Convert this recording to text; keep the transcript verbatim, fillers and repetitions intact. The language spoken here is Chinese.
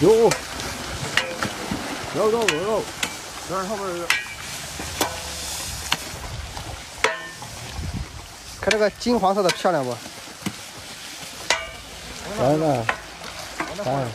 有，有肉有肉，但是后面看这个金黄色的漂亮不？完了，完了。